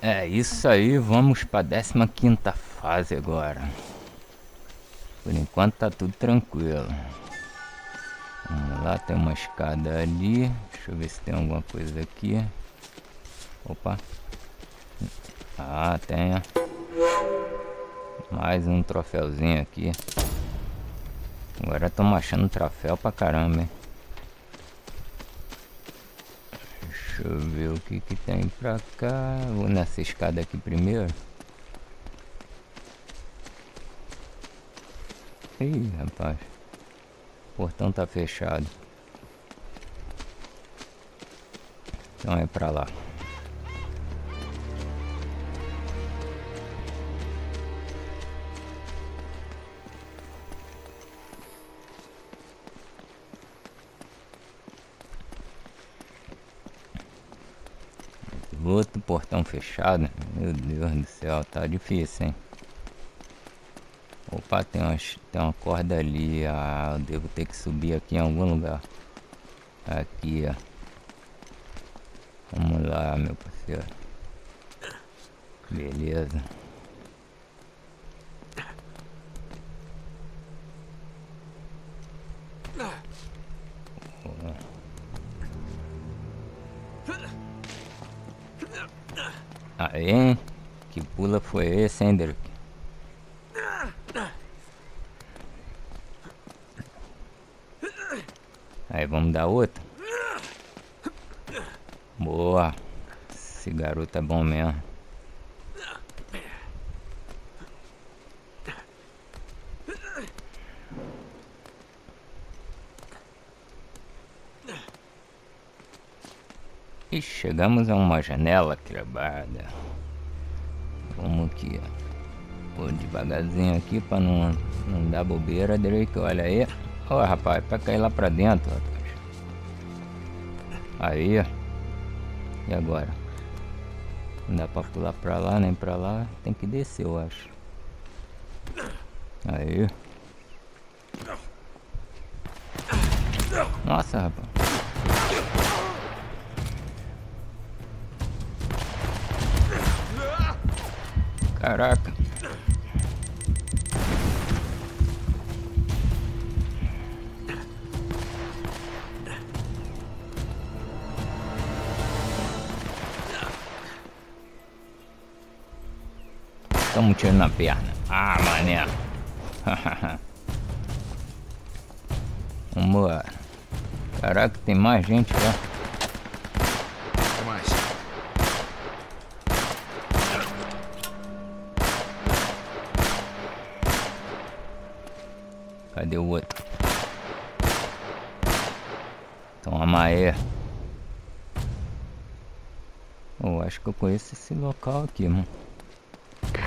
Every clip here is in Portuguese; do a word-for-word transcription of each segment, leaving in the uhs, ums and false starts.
É isso aí, vamos para a décima quinta fase agora. Por enquanto tá tudo tranquilo. Vamos lá, tem uma escada ali. Deixa eu ver se tem alguma coisa aqui. Opa. Ah, tem, ó. Mais um troféuzinho aqui. Agora estamos achando troféu pra caramba, hein? Deixa eu ver o que que tem pra cá. Vou nessa escada aqui primeiro. Ih, rapaz. O portão tá fechado. Então é pra lá. Outro portão fechado. Meu Deus do céu, tá difícil, hein? Opa, tem uma, tem uma corda ali. Ah, eu devo ter que subir aqui em algum lugar. Aqui, ó. Vamos lá, meu parceiro. Beleza. Aí, hein? Que pula foi esse, hein, Drake? Aí, vamos dar outra. Boa. Esse garoto é bom mesmo. E chegamos a uma janela cravada. Vamos aqui, ó. Pô, devagarzinho aqui pra não, não dar bobeira, Drake. Olha aí. Ó, oh, rapaz, pra cair lá pra dentro, rapaz. Aí, ó. E agora? Não dá pra pular pra lá, nem pra lá. Tem que descer, eu acho. Aí. Nossa, rapaz. Caraca. Toma um tiro na perna. Ah, mané. Vamos lá. Caraca, tem mais gente lá. Cadê o outro? Toma aí. Oh, acho que eu conheço esse local aqui, mano.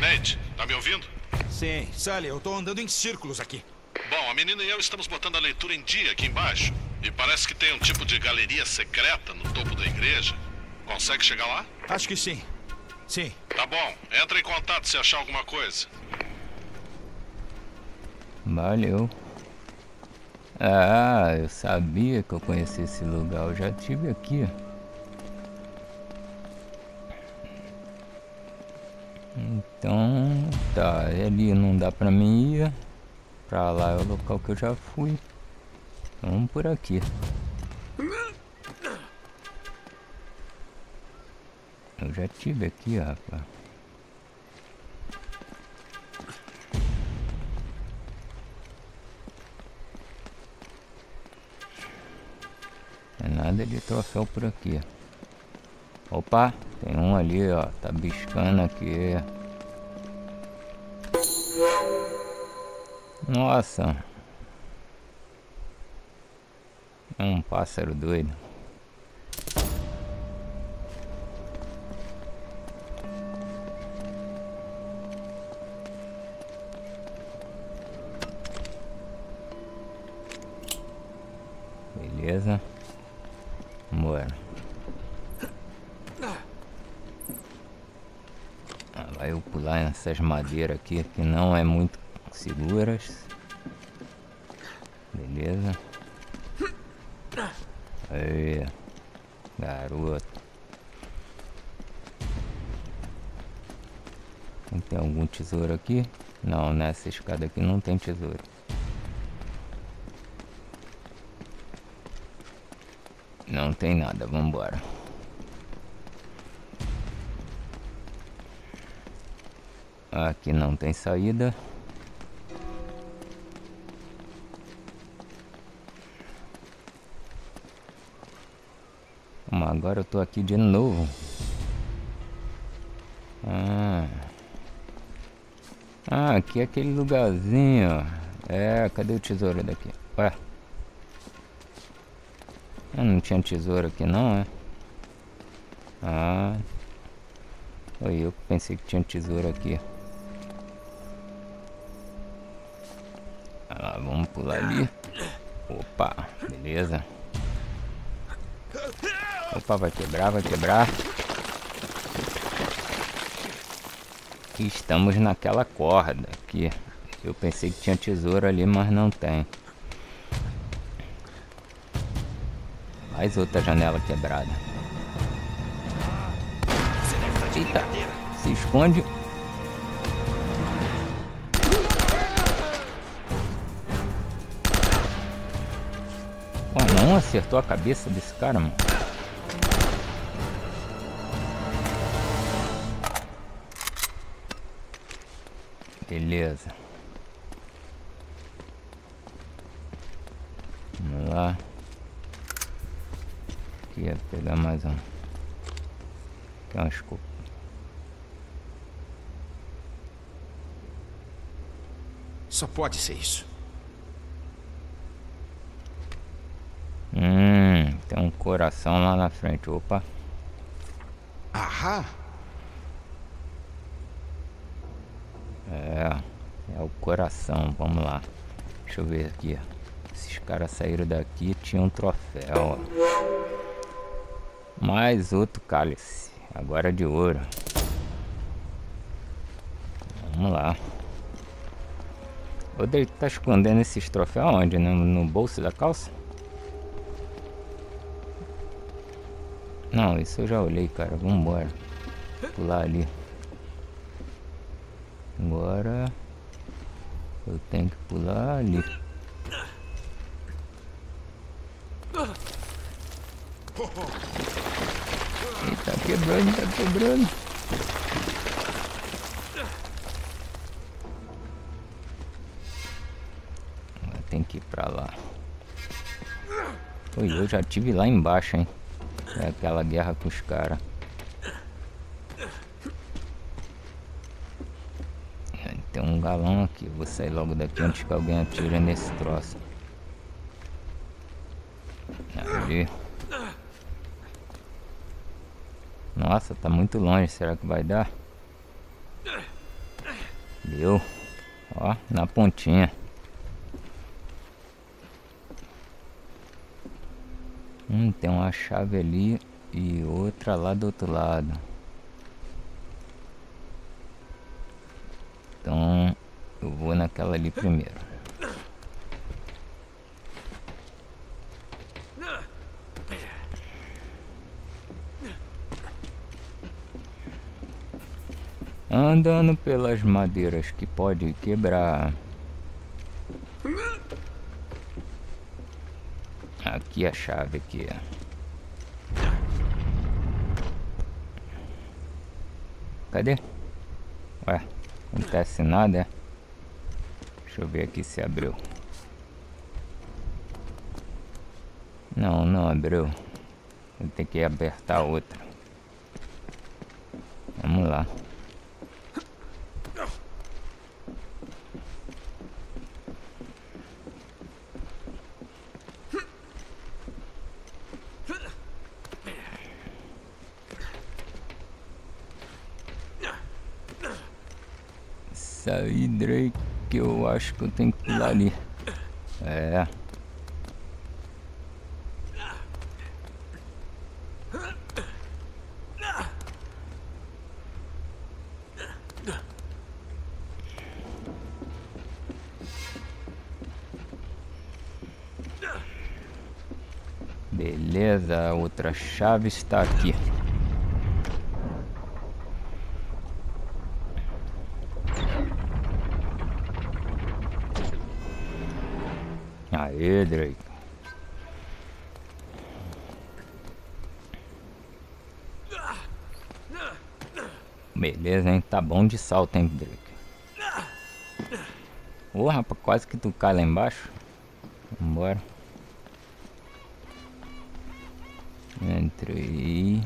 Nate, tá me ouvindo? Sim, Sully, eu tô andando em círculos aqui. Bom, a menina e eu estamos botando a leitura em dia aqui embaixo. E parece que tem um tipo de galeria secreta no topo da igreja. Consegue chegar lá? Acho que sim. Sim. Tá bom, entra em contato se achar alguma coisa. Valeu. Ah, eu sabia que eu conhecia esse lugar. Eu já estive aqui. Então, tá. Ali não dá pra mim ir. Pra lá é o local que eu já fui. Então, vamos por aqui. Eu já estive aqui, rapaz. Nada de troféu por aqui. Opa, tem um ali, ó. Tá biscando aqui. Nossa. É um pássaro doido. Beleza. Bora. Ah, vai eu pular nessas madeiras aqui que não é muito seguras. Beleza. Aí, garoto. Tem que ter algum tesouro aqui. Não, nessa escada aqui não tem tesouro. Não tem nada, vamos embora. Aqui não tem saída. Mas agora eu tô aqui de novo. Ah, ah aqui é aquele lugarzinho. É, cadê o tesouro daqui? Ué. Eu não tinha tesouro aqui não, é? Ah. Foi eu que pensei que tinha tesouro aqui. Ah, vamos pular ali. Opa, beleza. Opa, vai quebrar, vai quebrar. Estamos naquela corda aqui. Eu pensei que tinha tesouro ali, mas não tem. Mais outra janela quebrada. Eita, se esconde. Pô, não acertou a cabeça desse cara, mano. Beleza. Vamos lá. Aqui ia pegar mais um. Aqui é uma escopa. Só pode ser isso. Hum, tem um coração lá na frente. Opa. Ahá. É, é o coração, vamos lá. Deixa eu ver aqui. Esses caras saíram daqui, tinha um troféu. Mais outro cálice, agora de ouro. Vamos lá. O dele tá escondendo esses troféus onde? No, no bolso da calça? Não, isso eu já olhei, cara. Vamos embora. Pular ali. Agora eu tenho que pular ali. Ele tá quebrando, ele tá quebrando. Tem que ir pra lá. Oi, eu já tive lá embaixo, hein? É aquela guerra com os caras. Tem um galão aqui, vou sair logo daqui antes que alguém atire nesse troço. Ali. Nossa, tá muito longe, será que vai dar? Deu. Ó, na pontinha. Hum, tem uma chave ali e outra lá do outro lado. Então eu vou naquela ali primeiro. Andando pelas madeiras que pode quebrar. Aqui a chave aqui. Cadê? Ué. Não acontece nada. Deixa eu ver aqui se abriu. Não, não abriu. Eu tenho que apertar outra. Vamos lá. Aí, Drake, eu acho que eu tenho que pular ali. É. Beleza, a outra chave está aqui. Ahí es Drake. Beleza, hein? Tá bom de salto, hein, Drake? Ô, rapaz, quase que tu cai lá embaixo. Vambora. Entrei.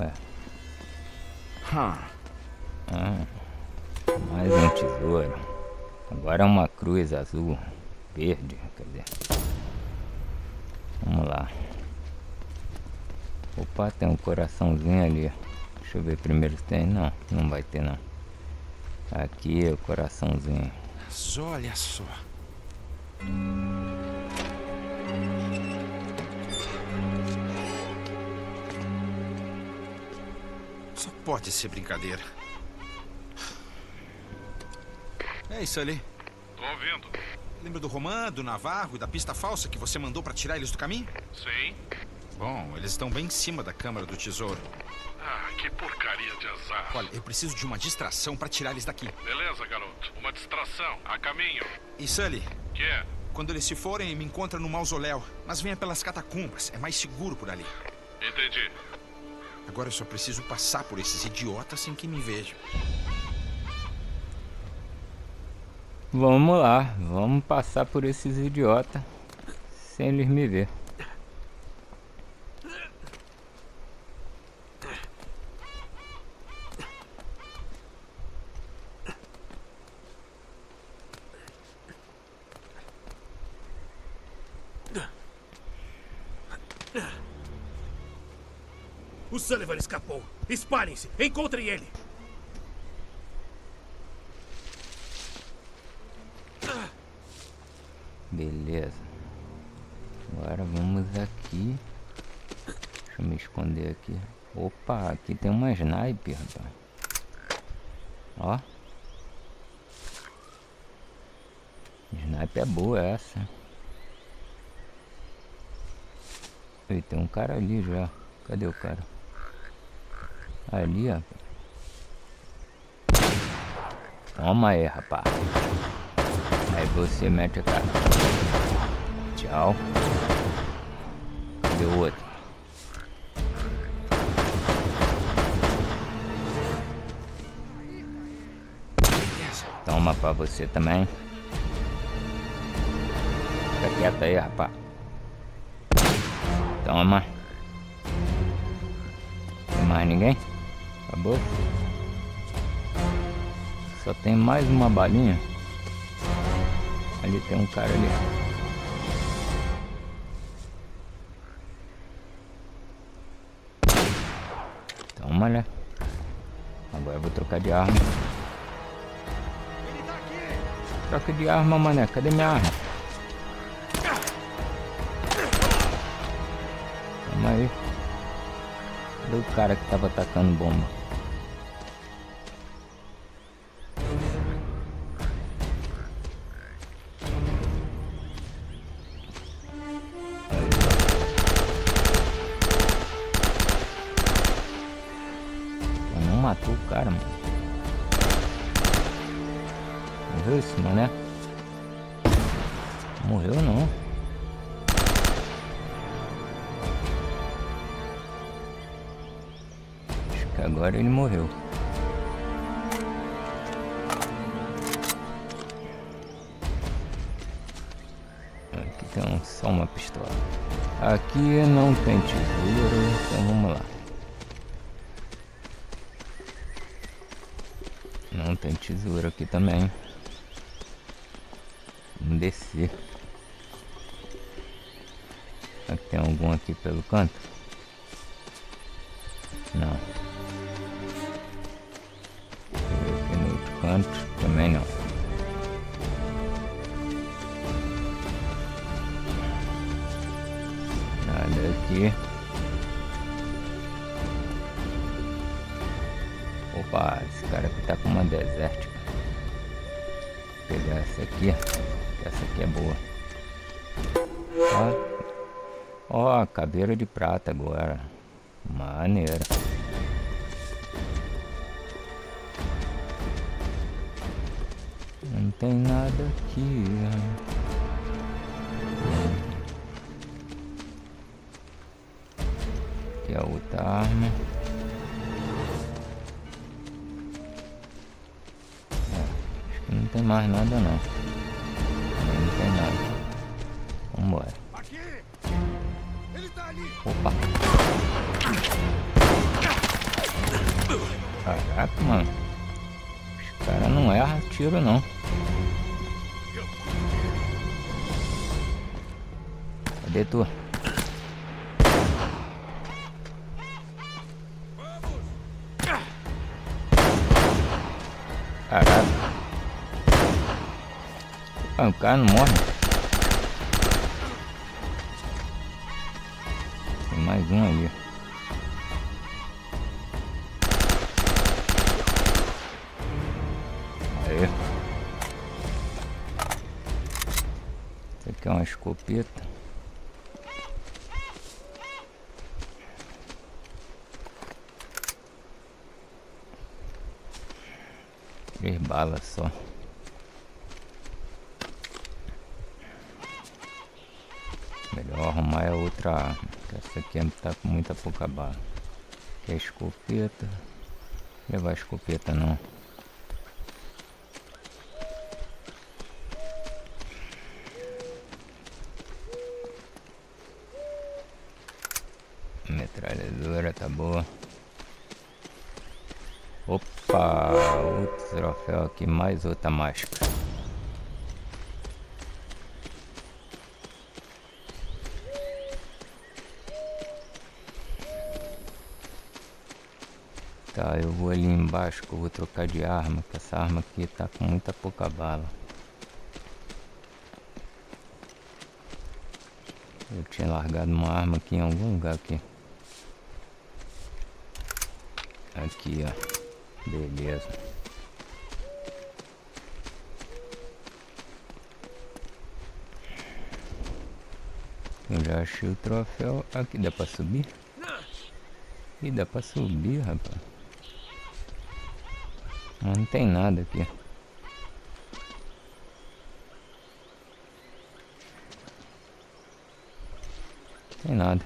Ué. Ah, mais um tesouro. Agora é uma cruz azul. Verde, quer dizer. Vamos lá. Opa, tem um coraçãozinho ali. Deixa eu ver primeiro se tem. Não, não vai ter não. Aqui é o coraçãozinho. Mas olha só. Só pode ser brincadeira. É isso ali. Tô ouvindo. Lembra do Romano, do Navarro e da pista falsa que você mandou pra tirar eles do caminho? Sim. Bom, eles estão bem em cima da câmara do tesouro. Ah, que porcaria de azar. Olha, eu preciso de uma distração pra tirar eles daqui. Beleza, garoto. Uma distração. A caminho. E Sully? Que é? Quando eles se forem, me encontra no mausoléu. Mas venha pelas catacumbas. É mais seguro por ali. Entendi. Agora eu só preciso passar por esses idiotas sem que me vejam. Vamos lá. Vamos passar por esses idiotas sem eles me ver. O Sullivan escapou. Espalhem-se. Encontrem ele. Beleza. Agora vamos aqui. Deixa eu me esconder aqui. Opa, aqui tem uma sniper, rapaz. Ó. Sniper é boa essa. E tem um cara ali já. Cadê o cara? Ali, ó. Toma aí, rapaz. Aí você mete a cara. Tchau. Cadê o outro? Toma pra você também. Fica quieto aí, rapaz. Toma. Tem mais ninguém? Acabou? Só tem mais uma balinha. Ali tem um cara ali. Toma, né? Agora eu vou trocar de arma. Troca de arma, mané. Cadê minha arma? Toma aí. Cadê o cara que tava atacando bomba? Matou o cara, mano. Morreu esse mané? Morreu não. Acho que agora ele morreu. Aqui tem um, só uma pistola. Aqui não tem tesouro, então vamos lá. Não tem tesouro aqui também. Vamos descer. Será que tem algum aqui pelo canto? Não. Aqui no outro canto também não. Nada aqui. Opa, esse cara aqui tá com uma desértica. Vou pegar essa aqui. Essa aqui é boa. Ó, ó, caveira de prata agora. Maneira. Não tem nada aqui. aquí a botarme. No, acho que não tem mais nada não. Não tem nada. Vambora. Opa. Caraca, mano. Os caras não erram tiro não. Cadê tu? Caralho. Ah, o cara não morre. Tem mais um ali. Aê. Isso aqui é uma escopeta. Três balas só. Melhor arrumar a outra arma. Essa aqui está com muita pouca bala. Quer escopeta? Não levar escopeta não. Metralhadora tá boa. Opa, outro troféu aqui, mais outra máscara. Tá, eu vou ali embaixo que eu vou trocar de arma, que essa arma aqui tá com muita pouca bala. Eu tinha largado uma arma aqui em algum lugar aqui. Aqui, ó. Beleza. Eu já achei o troféu. Aqui dá pra subir? Ih, dá pra subir, rapaz. Mas não tem nada aqui. Não tem nada.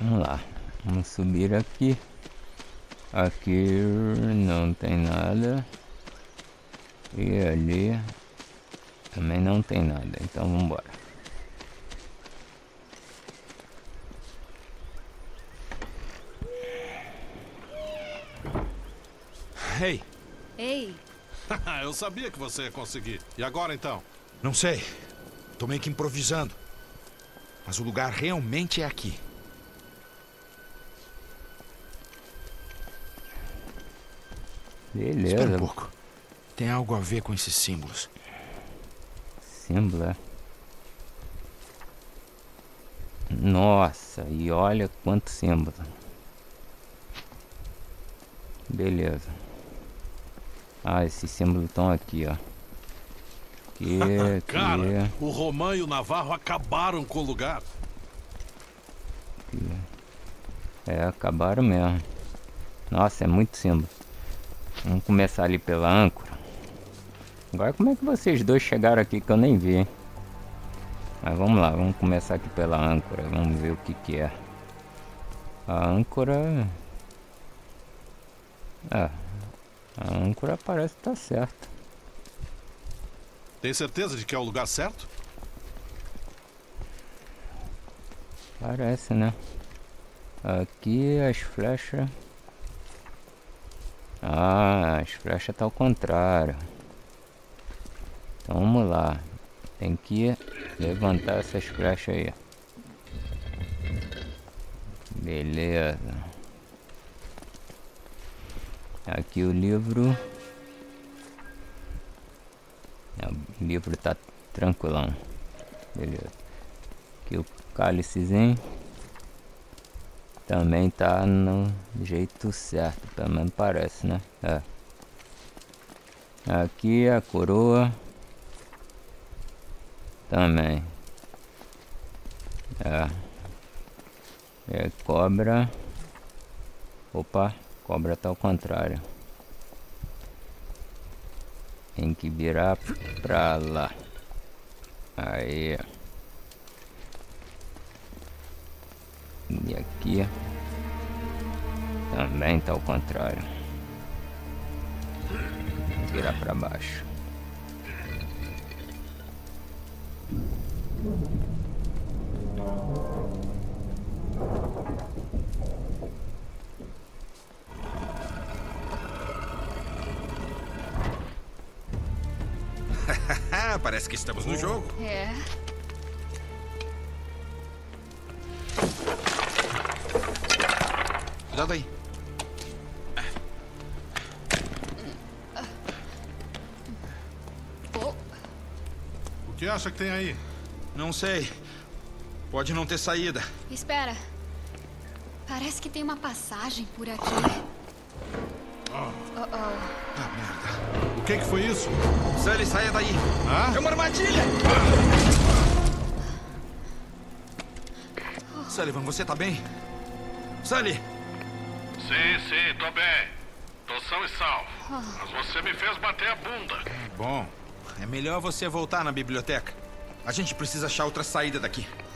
Vamos lá, vamos subir aqui. Aqui não tem nada. E ali também não tem nada, então vamos embora. Ei! Ei! Eu sabia que você ia conseguir. E agora então? Não sei. Tô meio que improvisando. Mas o lugar realmente é aqui. Beleza. Espera um pouco. Tem algo a ver com esses símbolos. Símbolo? Nossa, e olha quanto símbolo. Beleza. Ah, esses símbolos estão aqui, ó. Que, cara, que... o Romano e o Navarro acabaram com o lugar. Aqui. É, acabaram mesmo. Nossa, é muito símbolo. Vamos começar ali pela âncora. Agora como é que vocês dois chegaram aqui que eu nem vi, hein? Mas vamos lá, vamos começar aqui pela âncora. Vamos ver o que que é. A âncora... Ah, a âncora parece que tá certa. Tem certeza de que é o lugar certo? Parece, né? Aqui as flechas... Ah, as flechas tá ao contrário. Então vamos lá. Tem que levantar essas flechas aí. Beleza. Aqui o livro. O livro tá tranquilão. Beleza. Aqui o cálicezinho. Também tá no jeito certo, pelo menos parece, né? É. Aqui a coroa. Também. É. É cobra. Opa, cobra tá ao contrário. Tem que virar pra lá. Aí. E aqui. Também tá ao contrário. Virar pra baixo. Parece que estamos no jogo. É. Cuidado aí. O que acha que tem aí? Não sei. Pode não ter saída. Espera. Parece que tem uma passagem por aqui. Oh. Oh, oh. Ah, merda. O que que foi isso? Sully, saia daí. Ah? É uma armadilha! Ah. Sullivan, você tá bem? Sully! Sim, sim, tô bem. Tô são e salvo. Mas você me fez bater a bunda. Bom, é melhor você voltar na biblioteca. A gente precisa achar outra saída daqui.